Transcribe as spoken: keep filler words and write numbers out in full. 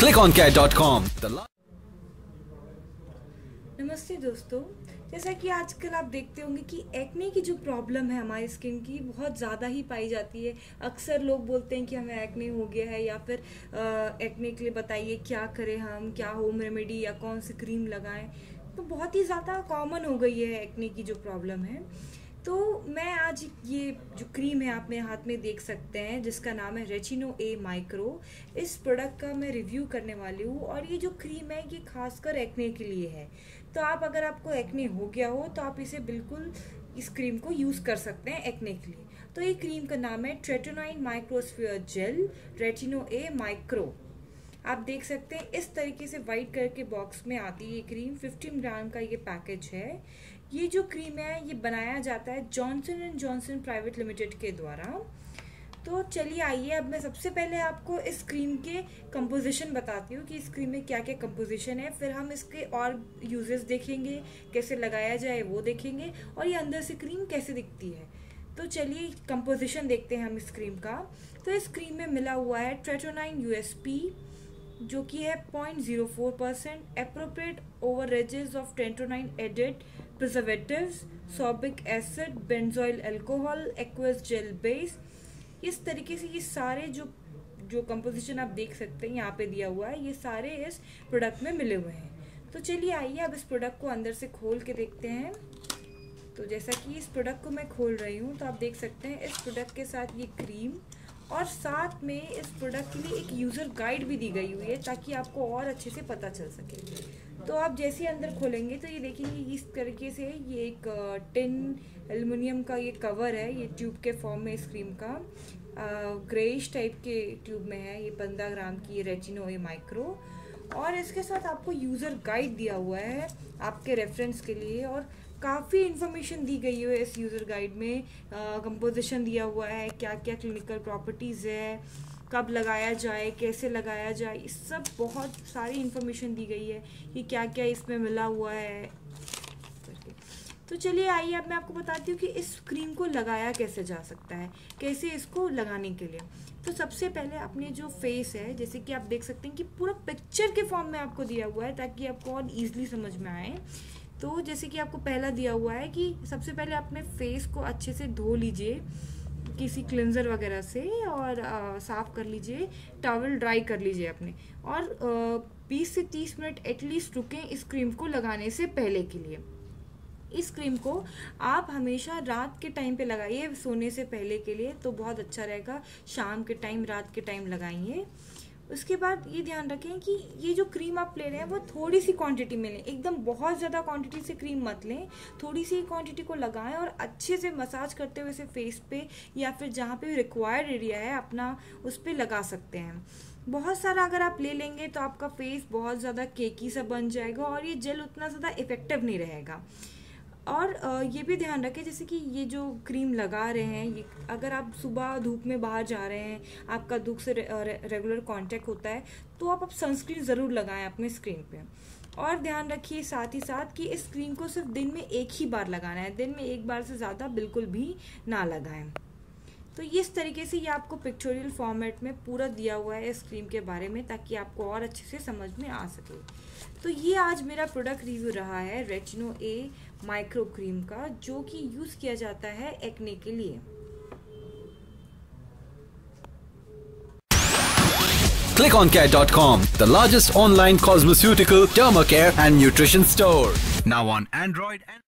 click on care dot com। नमस्ते दोस्तों, जैसा कि आजकल आप देखते होंगे कि एक्ने की जो प्रॉब्लम है हमारी स्किन की बहुत ज़्यादा ही पाई जाती है। अक्सर लोग बोलते हैं कि हमें एक्ने हो गया है या फिर एक्ने के लिए बताइए क्या करें हम, क्या होम रेमेडी या कौन सी क्रीम लगाएं। तो बहुत ही ज़्यादा कॉमन हो गई है एक्ने की जो प्रॉब्लम है। तो मैं आज ये जो क्रीम है आप मेरे हाथ में देख सकते हैं जिसका नाम है रेटिनो ए माइक्रो, इस प्रोडक्ट का मैं रिव्यू करने वाली हूँ। और ये जो क्रीम है ये खासकर एक्ने के लिए है। तो आप अगर आपको एक्ने हो गया हो तो आप इसे बिल्कुल इस क्रीम को यूज़ कर सकते हैं एक्ने के लिए। तो ये क्रीम का नाम है tretinoin microsphere gel रेटिनो A micro. आप देख सकते हैं इस तरीके से वाइट कलर के बॉक्स में आती है ये क्रीम। फिफ्टीन ग्राम का ये पैकेज है। ये जो क्रीम है ये बनाया जाता है Johnson and Johnson private limited के द्वारा। तो चलिए आइए अब मैं सबसे पहले आपको इस क्रीम के कंपोजिशन बताती हूँ कि इस क्रीम में क्या क्या कंपोजिशन है, फिर हम इसके और यूजेस देखेंगे, कैसे लगाया जाए वो देखेंगे और ये अंदर से क्रीम कैसे दिखती है। तो चलिए कंपोजिशन देखते हैं हम इस क्रीम का। तो इस क्रीम में मिला हुआ है ट्रेटिनोइन यूएसपी जो कि है point zero four percent, appropriate over रेजेस of tretinoin added preservatives, sorbic acid, benzoyl alcohol, aqueous gel base. इस तरीके से ये सारे जो जो कंपोजिशन आप देख सकते हैं यहाँ पे दिया हुआ है ये सारे इस प्रोडक्ट में मिले हुए हैं। तो चलिए आइए अब इस प्रोडक्ट को अंदर से खोल के देखते हैं। तो जैसा कि इस प्रोडक्ट को मैं खोल रही हूँ तो आप देख सकते हैं इस प्रोडक्ट के साथ ये क्रीम और साथ में इस प्रोडक्ट के लिए एक यूज़र गाइड भी दी गई हुई है ताकि आपको और अच्छे से पता चल सके। तो आप जैसे ही अंदर खोलेंगे तो ये देखेंगे इस तरीके से ये एक टिन एल्युमिनियम का ये कवर है, ये ट्यूब के फॉर्म में इस क्रीम का ग्रेइश टाइप के ट्यूब में है। ये पंद्रह ग्राम की ये रेटिनो ए माइक्रो और इसके साथ आपको यूज़र गाइड दिया हुआ है आपके रेफरेंस के लिए और काफ़ी इन्फॉर्मेशन दी गई है इस यूज़र गाइड में। कंपोजिशन दिया हुआ है, क्या क्या क्लिनिकल प्रॉपर्टीज़ है, कब लगाया जाए, कैसे लगाया जाए, इस सब बहुत सारी इन्फॉर्मेशन दी गई है कि क्या क्या इसमें मिला हुआ है। तो चलिए आइए अब मैं आपको बताती हूँ कि इस क्रीम को लगाया कैसे जा सकता है, कैसे इसको लगाने के लिए। तो सबसे पहले अपने जो फेस है जैसे कि आप देख सकते हैं कि पूरा पिक्चर के फॉर्म में आपको दिया हुआ है ताकि आपको और ईजिली समझ में आए। तो जैसे कि आपको पहला दिया हुआ है कि सबसे पहले अपने फेस को अच्छे से धो लीजिए किसी क्लिंजर वगैरह से और आ, साफ कर लीजिए, टॉवल ड्राई कर लीजिए अपने और आ, बीस से तीस मिनट एटलीस्ट रुकें इस क्रीम को लगाने से पहले के लिए। इस क्रीम को आप हमेशा रात के टाइम पे लगाइए सोने से पहले के लिए, तो बहुत अच्छा रहेगा। शाम के टाइम, रात के टाइम लगाइए। उसके बाद ये ध्यान रखें कि ये जो क्रीम आप ले रहे हैं वो थोड़ी सी क्वांटिटी में लें, एकदम बहुत ज़्यादा क्वांटिटी से क्रीम मत लें, थोड़ी सी क्वांटिटी को लगाएं और अच्छे से मसाज करते हुए इसे फेस पे या फिर जहाँ पे रिक्वायर्ड एरिया है अपना उस पर लगा सकते हैं। बहुत सारा अगर आप ले लेंगे तो आपका फेस बहुत ज़्यादा केकी सा बन जाएगा और ये जेल उतना ज़्यादा इफेक्टिव नहीं रहेगा। और ये भी ध्यान रखें जैसे कि ये जो क्रीम लगा रहे हैं ये अगर आप सुबह धूप में बाहर जा रहे हैं, आपका धूप से रे, रे, रेगुलर कांटेक्ट होता है तो आप, आप सनस्क्रीन ज़रूर लगाएं अपने स्क्रीन पे। और ध्यान रखिए साथ ही साथ कि इस क्रीम को सिर्फ दिन में एक ही बार लगाना है, दिन में एक बार से ज़्यादा बिल्कुल भी ना लगाएं। तो इस तरीके से ये आपको पिक्चोरियल फॉर्मेट में पूरा दिया हुआ है इस क्रीम के बारे में ताकि आपको और अच्छे से समझ में आ सके। तो ये आज मेरा प्रोडक्ट रिव्यू रहा है रेटिनो ए माइक्रो क्रीम का जो कि यूज़ किया जाता है एक्ने के लिए। click on care dot com, the largest online cosmeceutical, derma care and nutrition store, now on Android and